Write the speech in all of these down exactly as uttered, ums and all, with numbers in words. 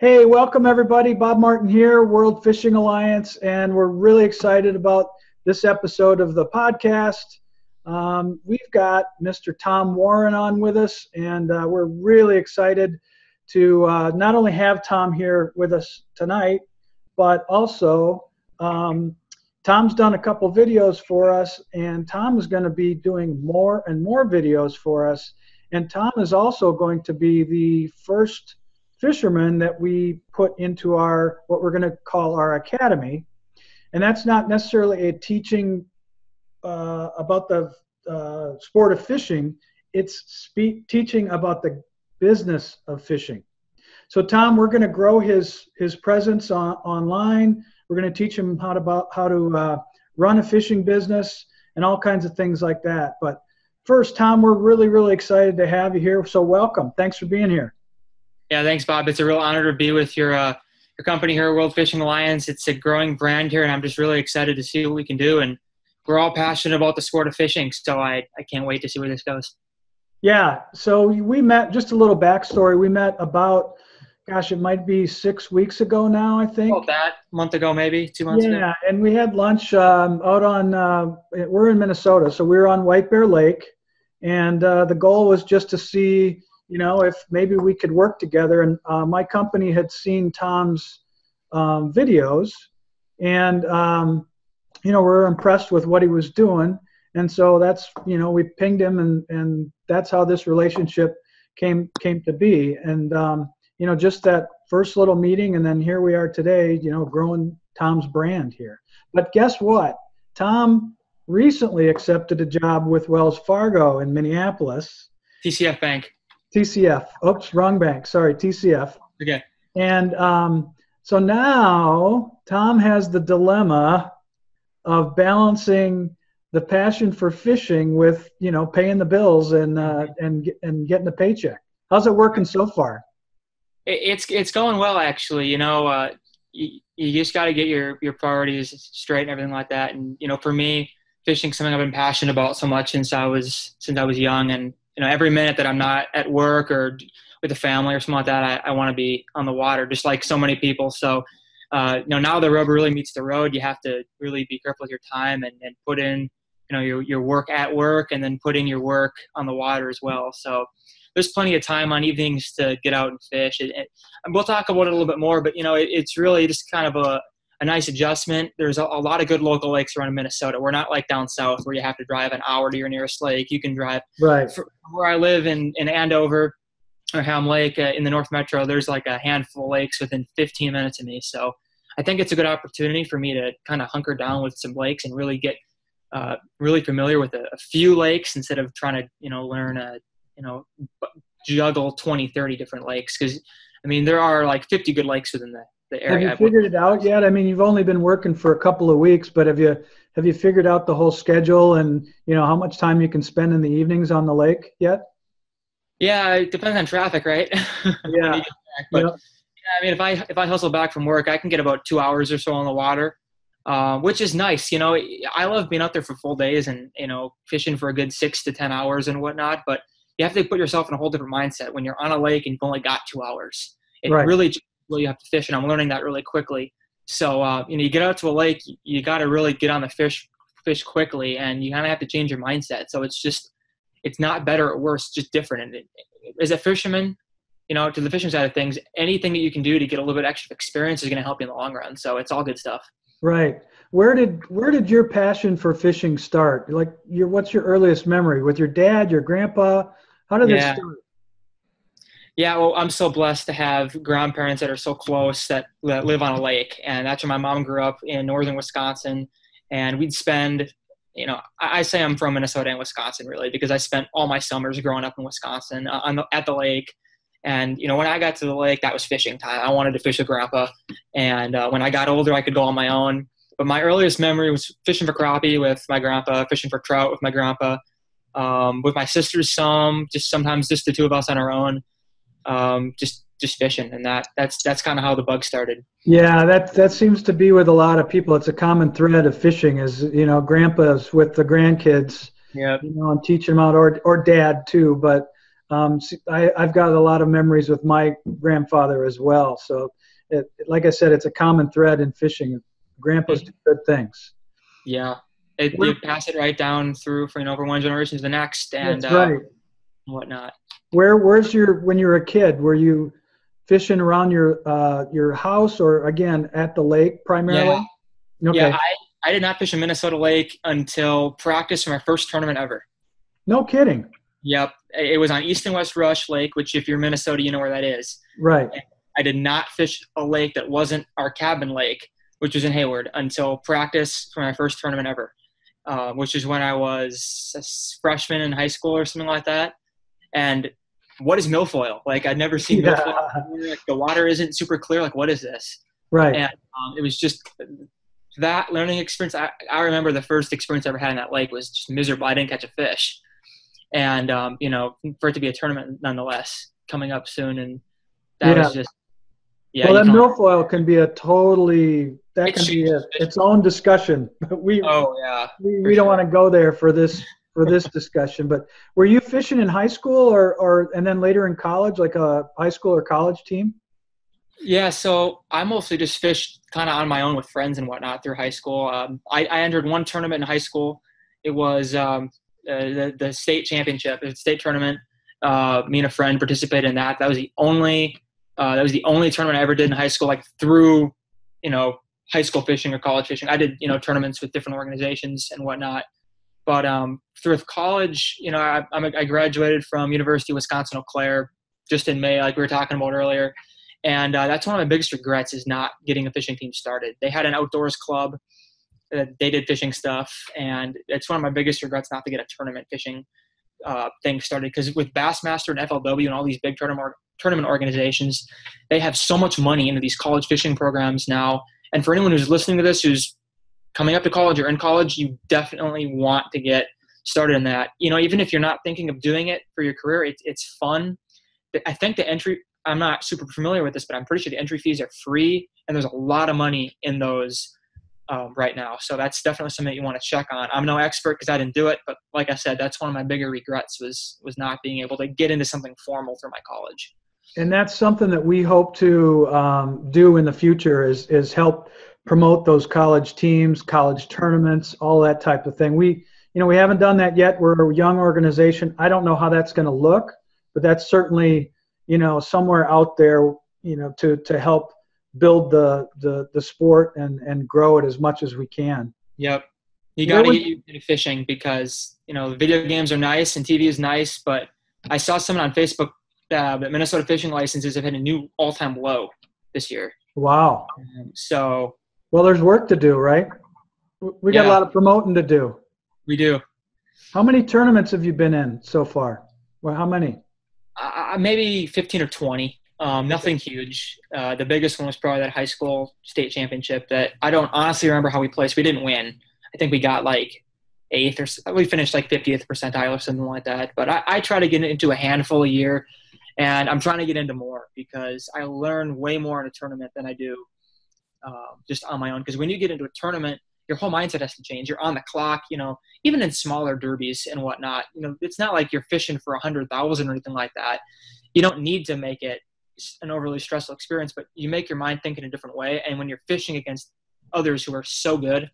Hey, welcome everybody. Bob Martin here, World Fishing Alliance, and we're really excited about this episode of the podcast. Um, we've got Mister Tom Warren on with us, and uh, we're really excited to uh, not only have Tom here with us tonight, but also um, Tom's done a couple videos for us, and Tom is going to be doing more and more videos for us. And Tom is also going to be the first fishermen that we put into our, what we're going to call our academy. And that's not necessarily a teaching uh, about the uh, sport of fishing. It's spe teaching about the business of fishing. So Tom, we're going to grow his, his presence on, online. We're going to teach him how to, about, how to uh, run a fishing business and all kinds of things like that. But first, Tom, we're really, really excited to have you here. So welcome. Thanks for being here. Yeah, thanks, Bob. It's a real honor to be with your uh, your company here, World Fishing Alliance. It's a growing brand here, and I'm just really excited to see what we can do. And we're all passionate about the sport of fishing, so I, I can't wait to see where this goes. Yeah, so we met, just a little backstory, we met about, gosh, it might be six weeks ago now, I think. About that, a month ago maybe, two months yeah, ago. Yeah, and we had lunch um, out on, uh, we're in Minnesota, so we were on White Bear Lake, and uh, the goal was just to see, you know, if maybe we could work together. And uh, my company had seen Tom's um, videos, and, um, you know, we were impressed with what he was doing. And so that's, you know, we pinged him, and, and that's how this relationship came, came to be. And, um, you know, just that first little meeting, and then here we are today, you know, growing Tom's brand here. But guess what? Tom recently accepted a job with Wells Fargo in Minneapolis. T C F Bank. T C F. Oops, wrong bank. Sorry, T C F. Okay. And um, so now Tom has the dilemma of balancing the passion for fishing with, you know, paying the bills and uh, and and getting a paycheck. How's it working so far? It's it's going well, actually. You know, uh, you, you just got to get your your priorities straight and everything like that. And you know, for me, fishing's something I've been passionate about so much since I was since I was young, and you know, every minute that I'm not at work or with the family or something like that, I, I want to be on the water, just like so many people. So, uh, you know, now the rubber really meets the road. You have to really be careful with your time and, and put in, you know, your, your work at work, and then put in your work on the water as well. So there's plenty of time on evenings to get out and fish. It, it, and we'll talk about it a little bit more, but, you know, it, it's really just kind of a, a nice adjustment. There's a, a lot of good local lakes around Minnesota. We're not like down south where you have to drive an hour to your nearest lake. You can drive right for, where I live in, in Andover or Ham Lake uh, in the North Metro. There's like a handful of lakes within fifteen minutes of me. So I think it's a good opportunity for me to kind of hunker down with some lakes and really get uh, really familiar with a, a few lakes instead of trying to, you know, learn a, you know, juggle twenty, thirty different lakes. Cause I mean, there are like fifty good lakes within the, the area. Have you figured it out yet? I mean, you've only been working for a couple of weeks, but have you have you figured out the whole schedule and, you know, how much time you can spend in the evenings on the lake yet? Yeah, it depends on traffic, right? Yeah. But, yep. Yeah, I mean, if I if I hustle back from work, I can get about two hours or so on the water, uh, which is nice. You know, I love being out there for full days and, you know, fishing for a good six to ten hours and whatnot. But you have to put yourself in a whole different mindset when you're on a lake and you've only got two hours. It right. really you have to fish, and I'm learning that really quickly. So uh, you know, you get out to a lake, you got to really get on the fish, fish quickly, and you kind of have to change your mindset. So it's just, it's not better or worse, just different. And it, as a fisherman, you know, to the fishing side of things, anything that you can do to get a little bit extra experience is going to help you in the long run. So it's all good stuff. Right. Where did where did your passion for fishing start? Like, your what's your earliest memory? With your dad, your grandpa? How did yeah. it start? Yeah, well, I'm so blessed to have grandparents that are so close that, that live on a lake. And that's where my mom grew up in northern Wisconsin. And we'd spend, you know, I, I say I'm from Minnesota and Wisconsin, really, because I spent all my summers growing up in Wisconsin uh, on the, at the lake. And, you know, when I got to the lake, that was fishing time. I wanted to fish with Grandpa. And uh, when I got older, I could go on my own. But my earliest memory was fishing for crappie with my grandpa, fishing for trout with my grandpa, um, with my sisters some, just sometimes just the two of us on our own. Um, just, just fishing. And that, that's, that's kind of how the bug started. Yeah. That, that seems to be with a lot of people. It's a common thread of fishing is, you know, grandpa's with the grandkids, yeah, you know, and teaching them out, or, or dad too. But, Um, I, I've got a lot of memories with my grandfather as well. So, it, like I said, it's a common thread in fishing. Grandpas do good things. Yeah. It, you pass it right down through from, you know, from one generation to the next and That's right. uh, whatnot. Where, where's your, when you were a kid, were you fishing around your, uh, your house or, again, at the lake primarily? Yeah. Okay. Yeah, I, I did not fish in Minnesota Lake until practice for my first tournament ever. No kidding. Yep. It was on East and West Rush Lake, which if you're in Minnesota, you know where that is. Right. And I did not fish a lake that wasn't our cabin lake, which was in Hayward, until practice for my first tournament ever, uh, which is when I was a freshman in high school or something like that. And what is milfoil? Like, I'd never seen yeah. milfoil. Like, the water isn't super clear. Like, what is this? Right. And um, it was just that learning experience. I, I remember the first experience I ever had in that lake was just miserable. I didn't catch a fish. And, um, you know, for it to be a tournament nonetheless coming up soon. And that yeah. was just, yeah. Well, that milfoil can be a totally, that it can be a, its own discussion. But we, oh, yeah, we, we don't sure. want to go there for this, for this discussion. But were you fishing in high school or, or, and then later in college, like a high school or college team? Yeah. So I mostly just fished kind of on my own with friends and whatnot through high school. Um, I, I entered one tournament in high school. It was, um, Uh, the, the state championship, the state tournament. Uh, me and a friend participated in that. That was the only uh, that was the only tournament I ever did in high school. Like through, you know, high school fishing or college fishing, I did, you know, tournaments with different organizations and whatnot. But um, through college, you know, I, I'm a, I graduated from University of Wisconsin-Eau Claire just in May, like we were talking about earlier. And uh, that's one of my biggest regrets is not getting a fishing team started. They had an outdoors club. They did fishing stuff, and it's one of my biggest regrets not to get a tournament fishing uh, thing started. Because with Bassmaster and F L W and all these big tournament tournament organizations, they have so much money into these college fishing programs now. And for anyone who's listening to this, who's coming up to college or in college, you definitely want to get started in that. You know, even if you're not thinking of doing it for your career, it's it's fun. I think the entry – I'm not super familiar with this, but I'm pretty sure the entry fees are free, and there's a lot of money in those Um, right now. So that's definitely something that you want to check on. I'm no expert because I didn't do it, but like I said, that's one of my bigger regrets was, was not being able to get into something formal through my college. And that's something that we hope to um, do in the future is, is help promote those college teams, college tournaments, all that type of thing. We, you know, we haven't done that yet. We're a young organization. I don't know how that's going to look, but that's certainly, you know, somewhere out there, you know, to, to help build the, the, the sport and, and grow it as much as we can. Yep. You got to get you into fishing because, you know, video games are nice and T V is nice, but I saw someone on Facebook uh, that Minnesota fishing licenses have hit a new all-time low this year. Wow. Um, so. Well, there's work to do, right? We got yeah. a lot of promoting to do. We do. How many tournaments have you been in so far? Well, how many? Uh, maybe fifteen or twenty. Um, nothing huge. Uh, the biggest one was probably that high school state championship that I don't honestly remember how we placed. We didn't win. I think we got like eighth or we finished like fiftieth percentile or something like that. But I, I try to get into a handful a year, and I'm trying to get into more because I learn way more in a tournament than I do uh, just on my own. Because when you get into a tournament, your whole mindset has to change. You're on the clock, you know, even in smaller derbies and whatnot. You know, it's not like you're fishing for a hundred thousand or anything like that. You don't need to make it an overly stressful experience, but you make your mind think in a different way. And when you're fishing against others who are so good,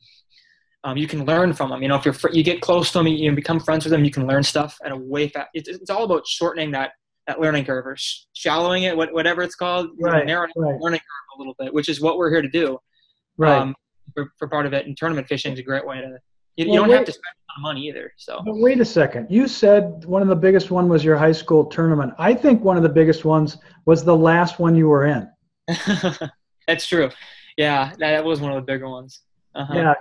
um, you can learn from them. You know, if you're fr you get close to them, you become friends with them, you can learn stuff at a way fast. It's, it's all about shortening that that learning curve or sh shallowing it, what, whatever it's called, right, narrowing right. the learning curve a little bit, which is what we're here to do. Right. Um, for, for part of it, and tournament fishing is a great way to. You, well, you don't wait, have to spend a lot of money either. So. But wait a second. You said one of the biggest one was your high school tournament. I think one of the biggest ones was the last one you were in. That's true. Yeah, that was one of the bigger ones. Uh-huh. Yeah.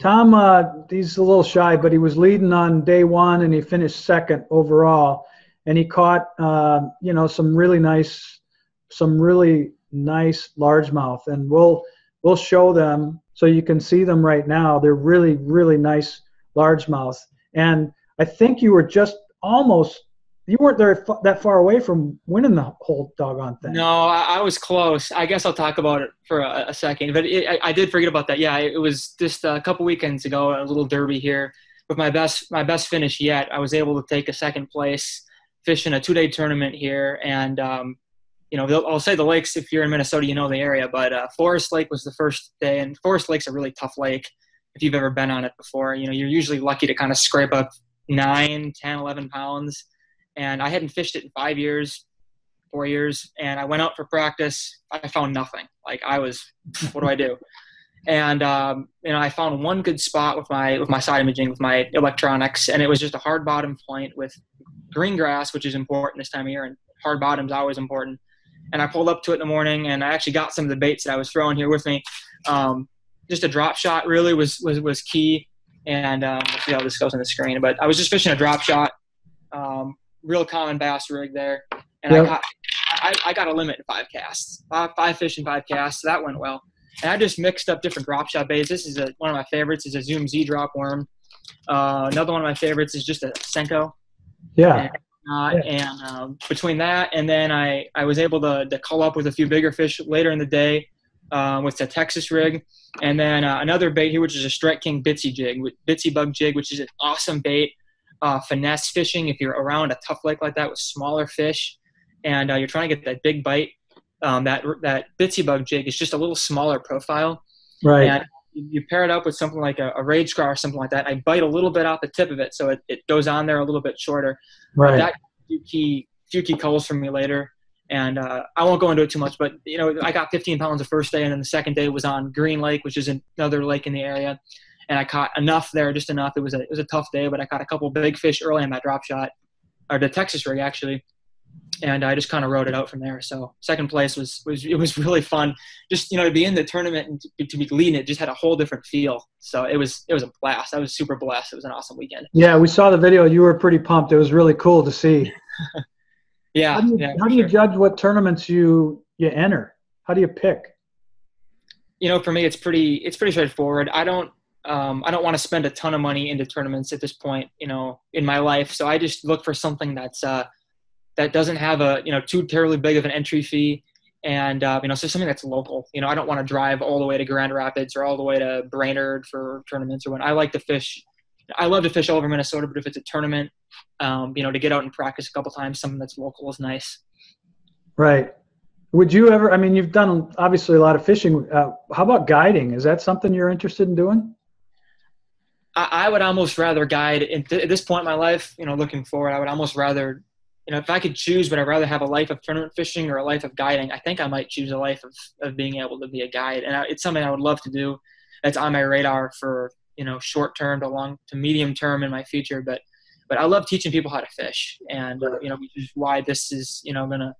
Tom, uh, he's a little shy, but he was leading on day one, and he finished second overall. And he caught, uh, you know, some really nice, some really nice largemouth. And we'll we'll show them. So you can see them right now. They're really, really nice largemouth. And I think you were just almost, you weren't there that far away from winning the whole doggone thing. No, I, I was close. I guess I'll talk about it for a, a second. But it, I, I did forget about that. Yeah, it was just a couple weekends ago, a little derby here. With my best, my best finish yet, I was able to take a second place fishing a two-day tournament here. And, um, you know, I'll say the lakes, if you're in Minnesota, you know the area, but uh, Forest Lake was the first day, and Forest Lake's a really tough lake if you've ever been on it before. You know, you're usually lucky to kind of scrape up nine, ten, eleven pounds. And I hadn't fished it in five years, four years, and I went out for practice. I found nothing. Like, I was, what do I do? And, um, you know, I found one good spot with my, with my side imaging, with my electronics, and it was just a hard bottom point with green grass, which is important this time of year, and hard bottom's always important. And I pulled up to it in the morning, and I actually got some of the baits that I was throwing here with me. Um, just a drop shot really was, was, was key. And, um, let's see how this goes on the screen, but I was just fishing a drop shot, um, real common bass rig there. And yep. I got, I, I got a limit in five casts, five, five fish in five casts. So that went well. And I just mixed up different drop shot baits. This is a, one of my favorites is a Zoom Z drop worm. Uh, another one of my favorites is just a Senko. Yeah. And, uh, yeah. and um, between that and then I, I was able to, to cull up with a few bigger fish later in the day uh, with the Texas rig. And then uh, another bait here, which is a Strike King Bitsy Jig, Bitsy Bug Jig, which is an awesome bait. Uh, finesse fishing, if you're around a tough lake like that with smaller fish and uh, you're trying to get that big bite. Um, that that Bitsy Bug Jig is just a little smaller profile. Right. And you pair it up with something like a, a Rage Craw or something like that. I bite a little bit off the tip of it, so it, it goes on there a little bit shorter. Right. But that few key, few key culls for me later. And uh, I won't go into it too much, but, you know, I got fifteen pounds the first day, and then the second day was on Green Lake, which is another lake in the area. And I caught enough there, just enough. It was a, it was a tough day, but I caught a couple big fish early on that drop shot, or the Texas rig, actually. And I just kind of rode it out from there. So second place was, was, it was really fun. Just, you know, to be in the tournament and to, to be leading it just had a whole different feel. So it was, it was a blast. I was super blessed. It was an awesome weekend. Yeah. We saw the video. You were pretty pumped. It was really cool to see. yeah. How do you, yeah, how do you sure. judge what tournaments you, you enter? How do you pick? You know, for me, it's pretty, it's pretty straightforward. I don't, um, I don't want to spend a ton of money into tournaments at this point, you know, in my life. So I just look for something that's, uh, that doesn't have a, you know, too terribly big of an entry fee. And, uh, you know, so something that's local. You know, I don't want to drive all the way to Grand Rapids or all the way to Brainerd for tournaments or when I like to fish. I love to fish all over Minnesota, but if it's a tournament, um, you know, to get out and practice a couple times, something that's local is nice. Right. Would you ever, I mean, you've done obviously a lot of fishing. Uh, how about guiding? Is that something you're interested in doing? I, I would almost rather guide at, th- at this point in my life, you know, looking forward, I would almost rather, you know, if I could choose, would I rather have a life of tournament fishing or a life of guiding? I think I might choose a life of, of being able to be a guide. And I, it's something I would love to do. That's on my radar for, you know, short term to long to medium term in my future. But, but I love teaching people how to fish and, uh, you know, which is why this is, you know, going to,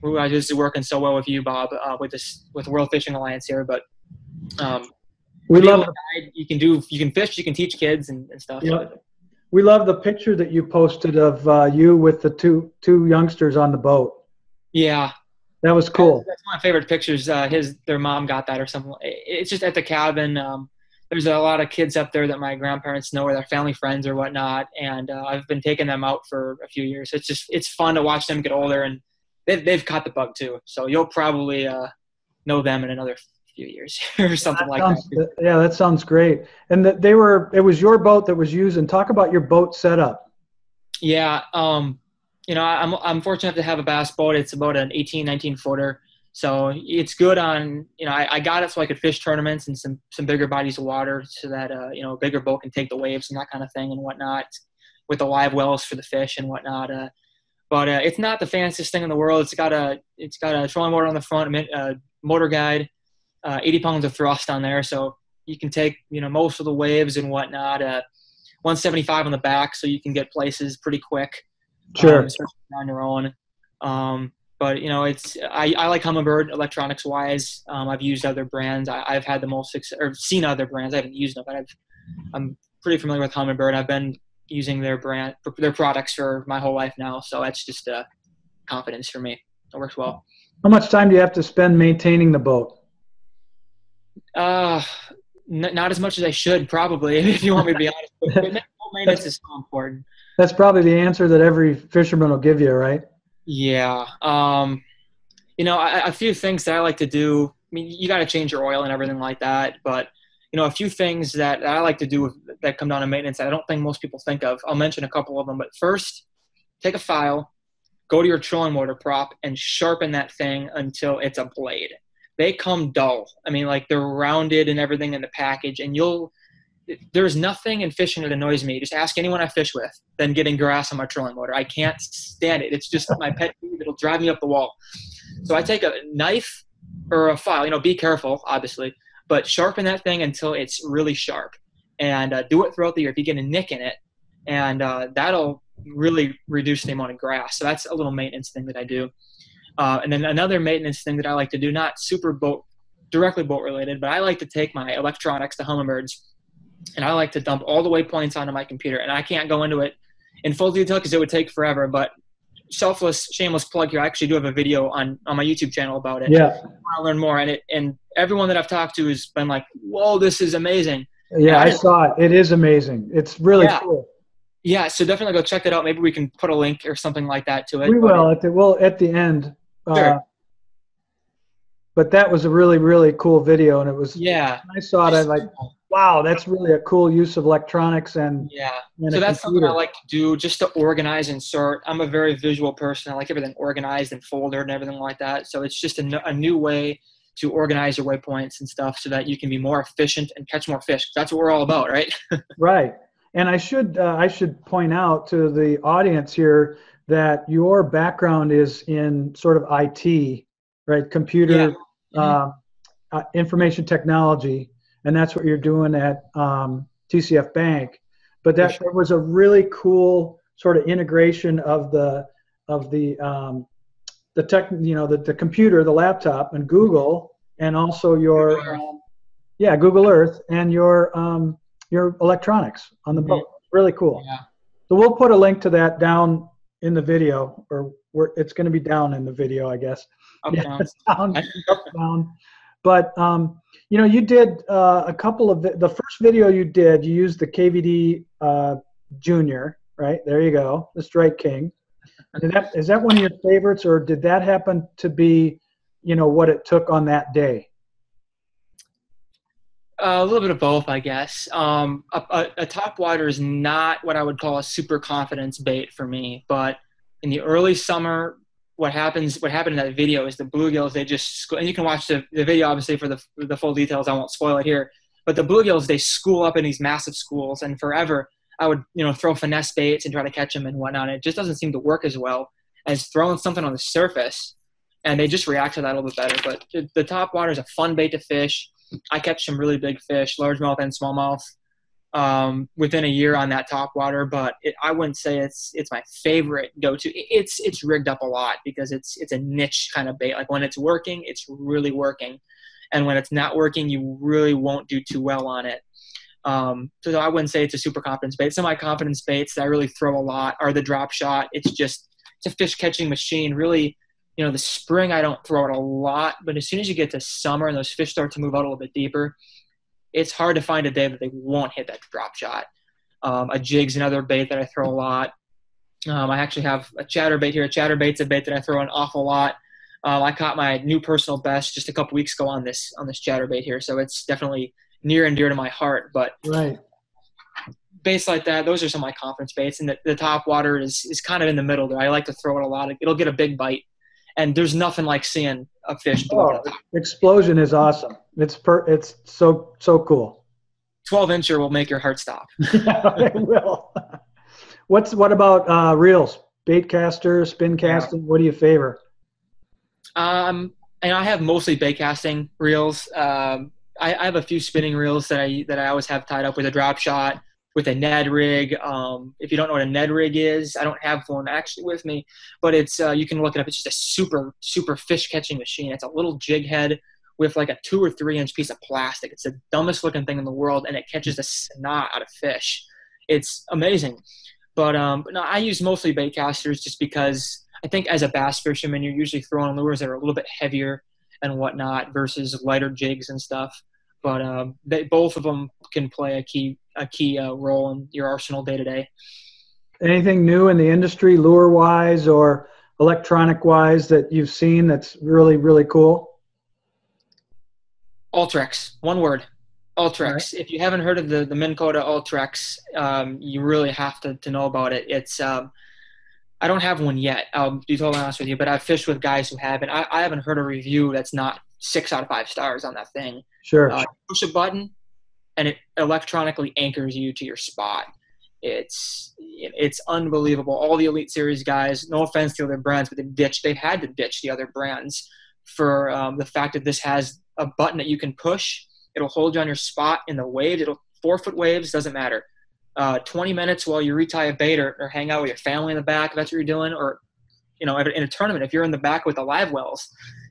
why this is working so well with you, Bob, uh, with this, with World Fishing Alliance here. But, um, we love a guide, you can do, you can fish, you can teach kids and, and stuff. Yeah. We love the picture that you posted of uh, you with the two two youngsters on the boat. Yeah, that was cool. That's one of my favorite pictures. Uh, his their mom got that or something. It's just at the cabin. Um, there's a lot of kids up there that my grandparents know or their family friends or whatnot, and uh, I've been taking them out for a few years. It's just it's fun to watch them get older, and they've they've caught the bug too. So you'll probably uh, know them in another few years or something that like sounds, that. Yeah, that sounds great. And that they were, it was your boat that was used. And talk about your boat setup. Yeah. Um, you know, I'm, I'm fortunate to have a bass boat. It's about an eighteen, nineteen footer. So it's good on, you know, I, I got it so I could fish tournaments and some, some bigger bodies of water so that, uh, you know, a bigger boat can take the waves and that kind of thing and whatnot with the live wells for the fish and whatnot. Uh, but, uh, it's not the fanciest thing in the world. It's got a, it's got a trolling motor on the front, uh, motor guide, Uh, eighty pounds of thrust on there, so you can take, you know, most of the waves and whatnot. Uh, one seventy-five on the back, so you can get places pretty quick. Sure. Um, on your own. Um, but, you know, it's I, I like Humminbird electronics-wise. Um, I've used other brands. I, I've had the most success – or seen other brands. I haven't used them, but I've, I'm pretty familiar with Humminbird. I've been using their brand, their products for my whole life now, so that's just uh, confidence for me. It works well. How much time do you have to spend maintaining the boat? Uh, n- not as much as I should probably, if you want me to be honest. But maintenance is so important. That's probably the answer that every fisherman will give you, right? Yeah. Um, you know, I, a few things that I like to do. I mean, you got to change your oil and everything like that. But you know, a few things that I like to do with, that come down to maintenance that I don't think most people think of. I'll mention a couple of them. But first, take a file go to your trolling motor prop and sharpen that thing until it's a blade. They come dull. I mean, like, they're rounded and everything in the package, and you'll – there's nothing in fishing that annoys me. Just ask anyone I fish with than getting grass on my trolling motor. I can't stand it. It's just my pet peeve. It'll drive me up the wall. So I take a knife or a file. You know, be careful, obviously, but sharpen that thing until it's really sharp, and uh, do it throughout the year if you get a nick in it, and uh, that'll really reduce the amount of grass. So that's a little maintenance thing that I do. Uh, and then another maintenance thing that I like to do, not super boat, directly boat related, but I like to take my electronics to Humminbirds, and I like to dump all the waypoints onto my computer. And I can't go into it in full detail because it would take forever, but selfless, shameless plug here. I actually do have a video on, on my YouTube channel about it. Yeah. I'll learn more. And it, and everyone that I've talked to has been like, whoa, this is amazing. Yeah, I, I saw it. It is amazing. It's really yeah. cool. Yeah. So definitely go check that out. Maybe we can put a link or something like that to it. We will at the, well, at the end. Sure. Uh, but that was a really, really cool video, and it was. Yeah. When I saw it, I like, wow, that's really a cool use of electronics and. Yeah. And so that's computer. Something I like to do, just to organize and sort. I'm a very visual person. I like everything organized and folded and everything like that. So it's just a, a new way to organize your waypoints and stuff, so that you can be more efficient and catch more fish. That's what we're all about, right? Right. And I should uh, I should point out to the audience here that your background is in sort of I T, right? Computer, yeah. mm-hmm. uh, uh, information technology, and that's what you're doing at um, T C F Bank. But that sure. there was a really cool sort of integration of the of the um, the tech, you know, the the computer, the laptop, and Google, and also your Google um, yeah Google Earth and your um, your electronics on the mm-hmm. boat. Really cool. Yeah. So we'll put a link to that down in the video, or we're, it's going to be down in the video, I guess. Up, yeah, down. Down, up, down. But, um, you know, you did uh, a couple of, the, the first video you did, you used the K V D uh, Junior, right? There you go, the Strike King. That, is that one of your favorites, or did that happen to be, you know, what it took on that day? Uh, a little bit of both, I guess. Um, a, a, a topwater is not what I would call a super confidence bait for me, but in the early summer, what happens, what happened in that video is the bluegills, they just, and you can watch the, the video obviously for the, the full details. I won't spoil it here, but the bluegills, they school up in these massive schools, and forever I would, you know, throw finesse baits and try to catch them and whatnot. It just doesn't seem to work as well as throwing something on the surface, and they just react to that a little bit better. But the, the topwater is a fun bait to fish. I catch some really big fish, largemouth and smallmouth, um, within a year on that topwater. But it, I wouldn't say it's it's my favorite go-to. It's it's rigged up a lot because it's it's a niche kind of bait. Like when it's working, it's really working, and when it's not working, you really won't do too well on it. Um, so I wouldn't say it's a super confidence bait. Some of my confidence baits that I really throw a lot are the drop shot. It's just it's a fish catching machine, really. You know, the spring I don't throw it a lot, but as soon as you get to summer and those fish start to move out a little bit deeper, it's hard to find a day that they won't hit that drop shot. Um, a jig's another bait that I throw a lot. Um, I actually have a chatterbait here. A chatterbait's a bait that I throw an awful lot. Uh, I caught my new personal best just a couple weeks ago on this on this chatterbait here, so it's definitely near and dear to my heart. But right. Baits like that, those are some of my confidence baits, and the, the top water is is kind of in the middle there. I like to throw it a lot. It'll get a big bite. And there's nothing like seeing a fish. Oh, explosion is awesome. It's per, it's so, so cool. twelve incher will make your heart stop. Yeah, it will. What's, what about uh, reels? Bait caster, spin casting? Yeah. What do you favor? Um, and I have mostly bait casting reels. Um, I, I have a few spinning reels that I, that I always have tied up with a drop shot, with a Ned rig. Um, if you don't know what a Ned rig is, I don't have one actually with me, but it's, uh, you can look it up. It's just a super, super fish catching machine. It's a little jig head with like a two or three inch piece of plastic. It's the dumbest looking thing in the world, and it catches a snot out of fish. It's amazing. But, um, no, I use mostly bait casters just because I think as a bass fisherman, you're usually throwing lures that are a little bit heavier and whatnot versus lighter jigs and stuff. But um, they, both of them can play a key a key uh, role in your arsenal day to day. Anything new in the industry, lure wise or electronic wise, that you've seen that's really really cool? Ultrex, one word, Ultrex. Right. If you haven't heard of the the Minn Kota Ultrex, um, you really have to to know about it. It's um, I don't have one yet, I'll be totally honest with you, but I've fished with guys who have, and I, I haven't heard a review that's not six out of five stars on that thing. Sure. Uh, push a button and it electronically anchors you to your spot. It's it's unbelievable. All the Elite Series guys, no offense to other brands, but they've ditched, they've had to ditch the other brands for um, the fact that this has a button that you can push. It'll hold you on your spot in the wave. It'll four-foot waves, doesn't matter. Uh, twenty minutes while you retie a bait or, or hang out with your family in the back, if that's what you're doing, or, you know, in a tournament, if you're in the back with the live wells,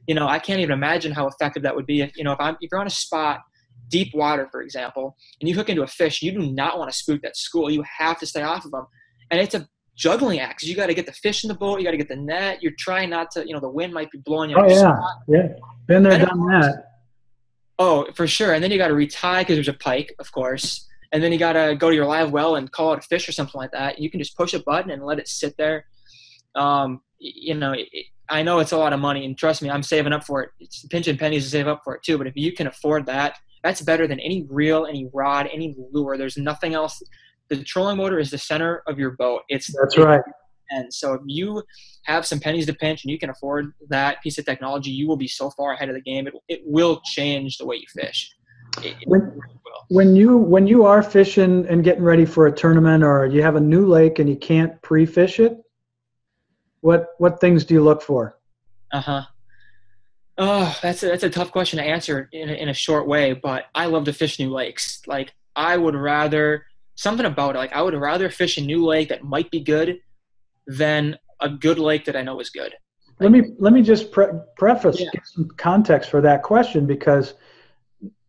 you know, I can't even imagine how effective that would be. If, you know, if, I'm, if you're on a spot, deep water, for example, and you hook into a fish, you do not want to spook that school. You have to stay off of them. And it's a juggling act. You got to get the fish in the boat. You got to get the net. You're trying not to, you know, the wind might be blowing you. Oh, yeah. Spot. Yeah. Been there, done that. Oh, for sure. And then you got to retie because there's a pike, of course. And then you got to go to your live well and call out a fish or something like that. You can just push a button and let it sit there. Um, you know, it, I know it's a lot of money, and trust me, I'm saving up for it. It's pinching pennies to save up for it too. But if you can afford that, that's better than any reel, any rod, any lure. There's nothing else. The trolling motor is the center of your boat. It's That's right. And so if you have some pennies to pinch and you can afford that piece of technology, you will be so far ahead of the game. It, it will change the way you fish. It, when, it really will. When you when you are fishing and getting ready for a tournament, or you have a new lake and you can't pre-fish it, what what things do you look for? Uh-huh. Oh, that's a, that's a tough question to answer in a, in a short way, but I love to fish new lakes. Like, I would rather – something about it. Like, I would rather fish a new lake that might be good than a good lake that I know is good. Like, let me let me just pre- preface yeah. get some context for that question, because,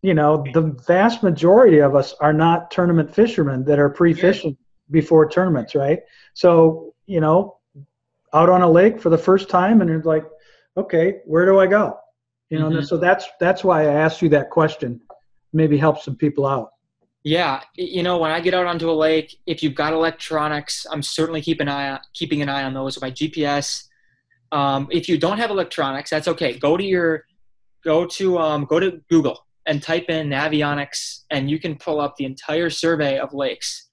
you know, the vast majority of us are not tournament fishermen that are pre-fishing yeah. before tournaments, right? So, you know, out on a lake for the first time, and it's like, okay, where do I go? You know, mm-hmm. so that's that's why I asked you that question. Maybe help some people out. Yeah, you know, when I get out onto a lake, if you've got electronics, I'm certainly keeping an eye on, keeping an eye on those with my G P S. Um, if you don't have electronics, that's okay. Go to your go to um, go to Google and type in Navionics, and you can pull up the entire survey of lakes.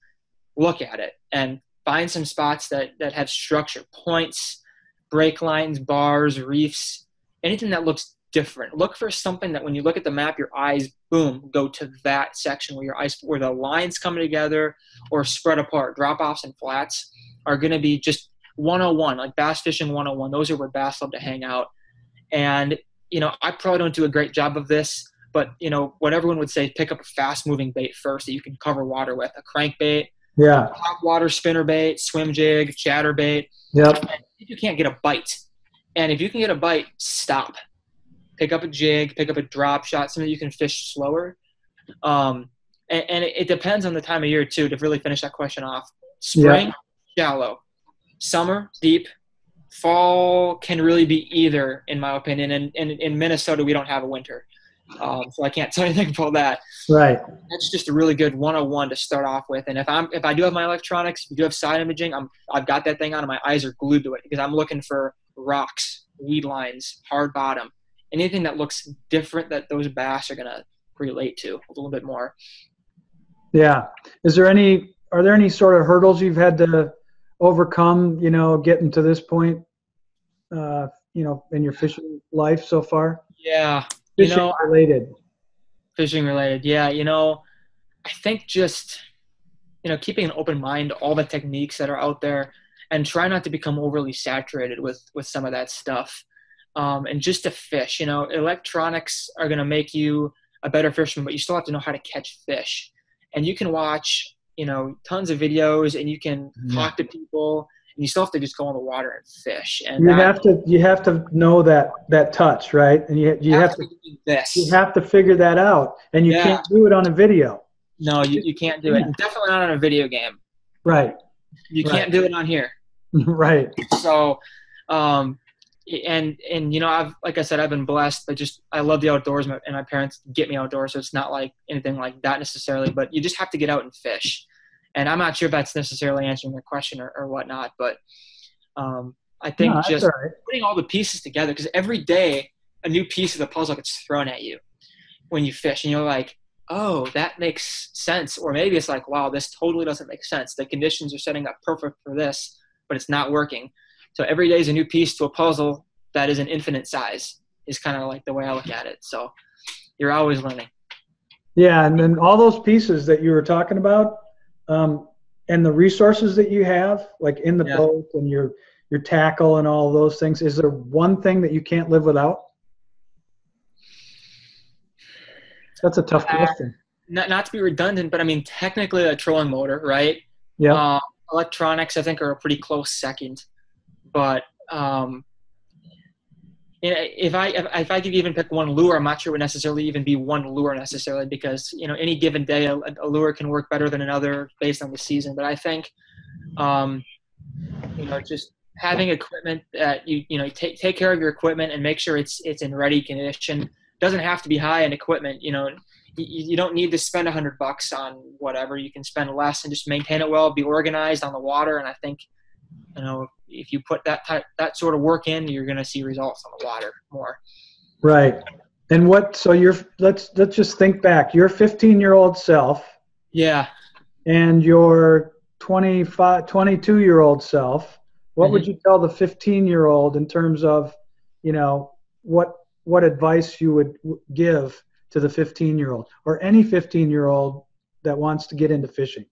Look at it and find some spots that that have structure, points, break lines, bars, reefs, anything that looks different. Look for something that when you look at the map, your eyes, boom, go to that section where your eyes, where the lines come together or spread apart. Drop-offs and flats are going to be just one oh one, like bass fishing one oh one. Those are where bass love to hang out. And, you know, I probably don't do a great job of this, but, you know, what everyone would say, pick up a fast-moving bait first that you can cover water with, a crankbait, yeah, top water spinnerbait, swim jig, chatterbait. Yep. If you can't get a bite, and if you can get a bite, stop. Pick up a jig, pick up a drop shot, something you can fish slower. Um, and, and it, it depends on the time of year too, to really finish that question off. Spring, yep. shallow. Summer, deep. Fall can really be either, in my opinion. And, and in Minnesota, we don't have a winter. Um, so I can't tell you anything about that. Right. That's just a really good one oh one to start off with. And if I'm, if I do have my electronics, if you do have side imaging, I'm, I've got that thing on and my eyes are glued to it because I'm looking for rocks, weed lines, hard bottom, anything that looks different that those bass are going to relate to a little bit more. Yeah. Is there any, are there any sort of hurdles you've had to overcome, you know, getting to this point, uh, you know, in your fishing life so far? Yeah. Fishing you know, related. Fishing related, yeah. You know, I think just, you know, keeping an open mind to all the techniques that are out there and try not to become overly saturated with, with some of that stuff. Um, and just to fish, you know, electronics are going to make you a better fisherman, but you still have to know how to catch fish. And you can watch, you know, tons of videos and you can mm-hmm. talk to people. And you still have to just go in the water and fish. And you have to you have to know that that touch, right? And you you have to this. You have to figure that out, and you yeah. can't do it on a video. No, you, you can't do it. And definitely not on a video game. Right. You right. can't do it on here. Right. So, um, and and you know, I've like I said, I've been blessed. But just I love the outdoors, and my parents get me outdoors, so it's not like anything like that necessarily. But you just have to get out and fish. And I'm not sure if that's necessarily answering your question or, or whatnot, but um, I think no, just all right. putting all the pieces together, because every day a new piece of the puzzle gets thrown at you when you fish, and you're like, oh, that makes sense. Or maybe it's like, wow, this totally doesn't make sense. The conditions are setting up perfect for this, but it's not working. So every day is a new piece to a puzzle that is an infinite size, is kind of like the way I look at it. So you're always learning. Yeah, and then all those pieces that you were talking about, um, and the resources that you have, like in the yeah. boat and your your tackle and all those things, is there one thing that you can't live without? That's a tough uh, question. Not, not to be redundant, but I mean, technically a trolling motor, right? Yeah. Uh, electronics, I think, are a pretty close second. But um, if I if I could even pick one lure, I'm not sure it would necessarily even be one lure necessarily, because you know any given day a, a lure can work better than another based on the season. But I think um, you know just having equipment that you you know take take care of your equipment and make sure it's it's in ready condition. Doesn't have to be high end equipment. You know you, you don't need to spend a hundred bucks on whatever. You can spend less and just maintain it well, be organized on the water, and I think. You know, if you put that type, that sort of work in, you're going to see results on the water more. Right. And what, so you're, let's, let's just think back. Your fifteen year old self. Yeah. And your twenty-five, twenty-two year old self, what mm-hmm. would you tell the fifteen year old in terms of, you know, what, what advice you would give to the fifteen year old or any fifteen year old that wants to get into fishing?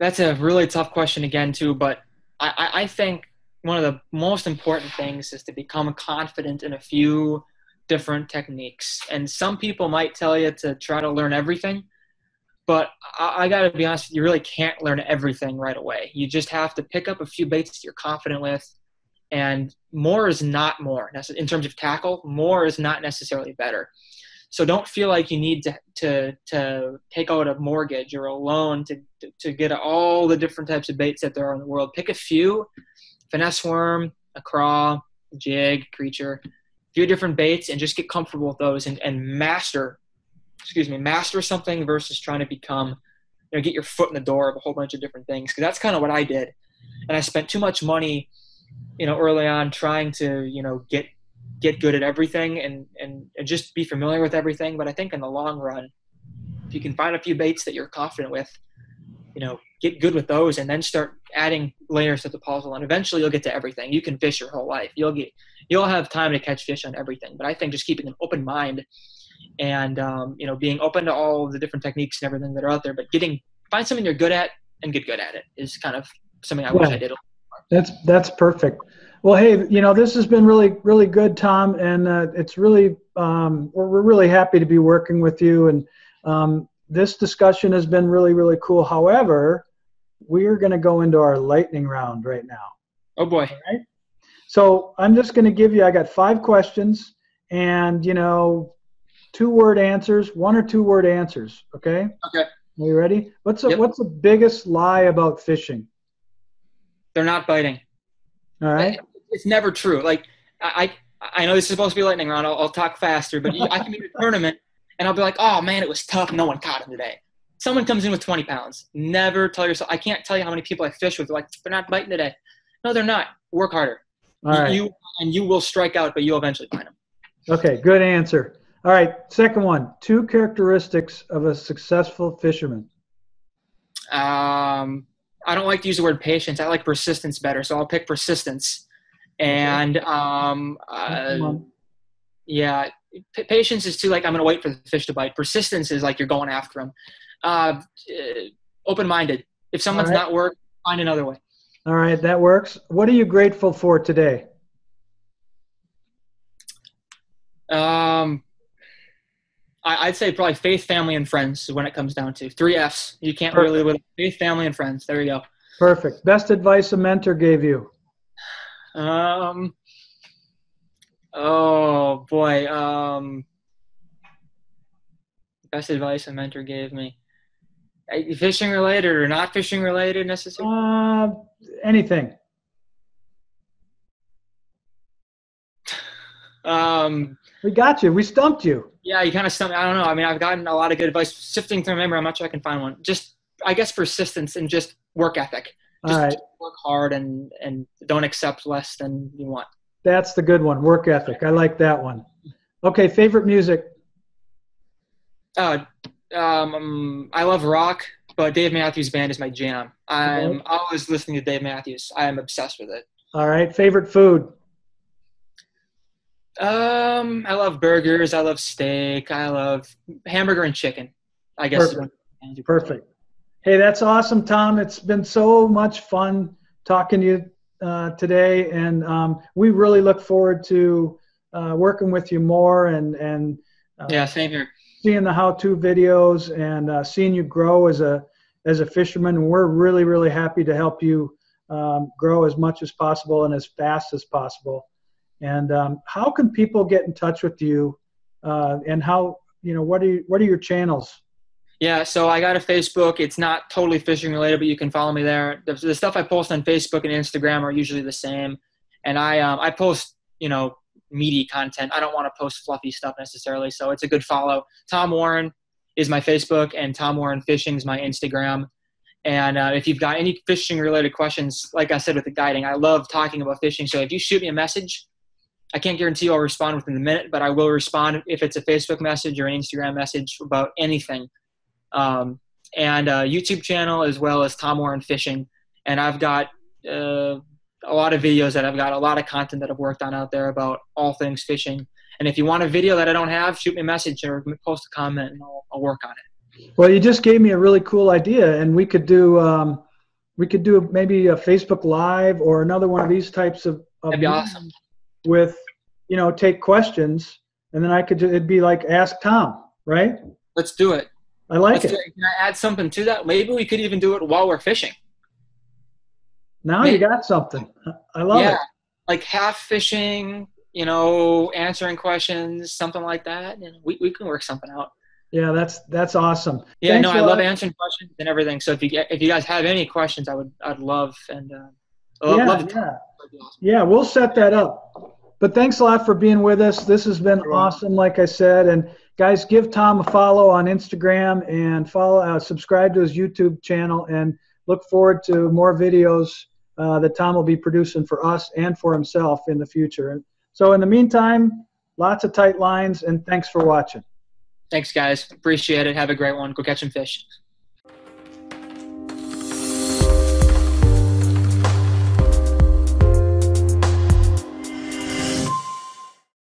That's a really tough question again, too, but I, I think one of the most important things is to become confident in a few different techniques. And some people might tell you to try to learn everything, but I, I got to be honest, you really can't learn everything right away. You just have to pick up a few baits that you're confident with, and more is not more. In terms of tackle, more is not necessarily better. So don't feel like you need to, to, to take out a mortgage or a loan to, to get all the different types of baits that there are in the world. Pick a few, finesse worm, a craw, a jig, creature, a few different baits, and just get comfortable with those and, and master, excuse me, master something versus trying to become, you know, get your foot in the door of a whole bunch of different things. Because that's kind of what I did. And I spent too much money, you know, early on trying to, you know, get, get good at everything and, and, and just be familiar with everything. But I think in the long run, if you can find a few baits that you're confident with, you know, get good with those and then start adding layers to the puzzle. And eventually you'll get to everything. You can fish your whole life. You'll get, you'll have time to catch fish on everything. But I think just keeping an open mind and, um, you know, being open to all the different techniques and everything that are out there, but getting, find something you're good at and get good at it is kind of something I yeah. wish I did. That's, that's perfect. Well, hey, you know, this has been really, really good, Tom, and uh, it's really um, we're, we're really happy to be working with you, and um, this discussion has been really, really cool. However, we are going to go into our lightning round right now. Oh, boy. All right? So I'm just going to give you, I got five questions and, you know, two-word answers, one or two-word answers, okay? Okay. Are you ready? What's a, yep. What's the biggest lie about fishing? They're not biting. All right. It's never true. Like I, I know this is supposed to be lightning round. I'll, I'll talk faster, but I can be in a tournament and I'll be like, oh man, it was tough. No one caught him today. Someone comes in with twenty pounds. Never tell yourself. I can't tell you how many people I fish with. They're like, they're not biting today. No, they're not. Work harder. All right. You, and you will strike out, but you'll eventually find them. Okay. Good answer. All right. Second one, two characteristics of a successful fisherman. Um, I don't like to use the word patience. I like persistence better. So I'll pick persistence. And, um, uh, yeah, P patience is too, like, I'm going to wait for the fish to bite. Persistence is like, you're going after them. Uh, open-minded. If someone's not working, find another way. All right. That works. What are you grateful for today? Um, I'd say probably faith, family, and friends is when it comes down to. Three F's. You can't Perfect. really live with faith, family, and friends. There you go. Perfect. Best advice a mentor gave you? Um. Oh, boy. Um. Best advice a mentor gave me. Fishing related or not fishing related necessarily? Uh, anything. Um. We got you. We stumped you. Yeah, you kind of stumped me. I don't know. I mean, I've gotten a lot of good advice. Sifting through memory, I'm not sure I can find one. Just, I guess, persistence and just work ethic. Just, All right. just work hard and, and don't accept less than you want. That's the good one. Work ethic. I like that one. Okay, favorite music? Uh, um, I love rock. But Dave Matthews Band is my jam. I'm always listening to Dave Matthews. I am obsessed with it. All right. Favorite food? Um, I love burgers. I love steak. I love hamburger and chicken, I guess. Perfect. Perfect. Hey, that's awesome, Tom. It's been so much fun talking to you uh, today. And um, we really look forward to uh, working with you more and, and uh, yeah, same here. Seeing the how-to videos and uh, seeing you grow as a, as a fisherman. And we're really, really happy to help you um, grow as much as possible and as fast as possible. And um, how can people get in touch with you? Uh, and how, you know, what are you, what are your channels? Yeah, so I got a Facebook. It's not totally fishing related, but you can follow me there. The, the stuff I post on Facebook and Instagram are usually the same. And I, um, I post, you know, meaty content. I don't want to post fluffy stuff necessarily. So it's a good follow. Tom Warren is my Facebook, and Tom Warren Fishing is my Instagram. And uh, if you've got any fishing related questions, like I said with the guiding, I love talking about fishing. So if you shoot me a message, I can't guarantee I'll respond within a minute, but I will respond if it's a Facebook message or an Instagram message about anything. Um, and a YouTube channel as well as Tom Warren Fishing. And I've got uh, a lot of videos that I've got, a lot of content that I've worked on out there about all things fishing. And if you want a video that I don't have, shoot me a message or post a comment and I'll, I'll work on it. Well, you just gave me a really cool idea, and we could do, um, we could do maybe a Facebook Live or another one of these types of, of That'd be awesome. With, you know, take questions, and then I could, it'd be like Ask Tom, right? Let's do it. I like Let's it. it. Can I add something to that? Maybe we could even do it while we're fishing. Now Maybe. You got something. I love yeah. it. Like half fishing, you know, answering questions, something like that. And we, we can work something out. Yeah, that's that's awesome. Yeah, Thanks no, I love answering questions and everything. So if you get, if you guys have any questions, I would I'd love and uh, I love, yeah, love to yeah. Awesome. Yeah, we'll set that up. But thanks a lot for being with us. This has been awesome, like I said. And guys, give Tom a follow on Instagram and follow, uh, subscribe to his YouTube channel, and look forward to more videos uh, that Tom will be producing for us and for himself in the future. And so in the meantime, lots of tight lines, and thanks for watching. Thanks, guys. Appreciate it. Have a great one. Go catch some fish.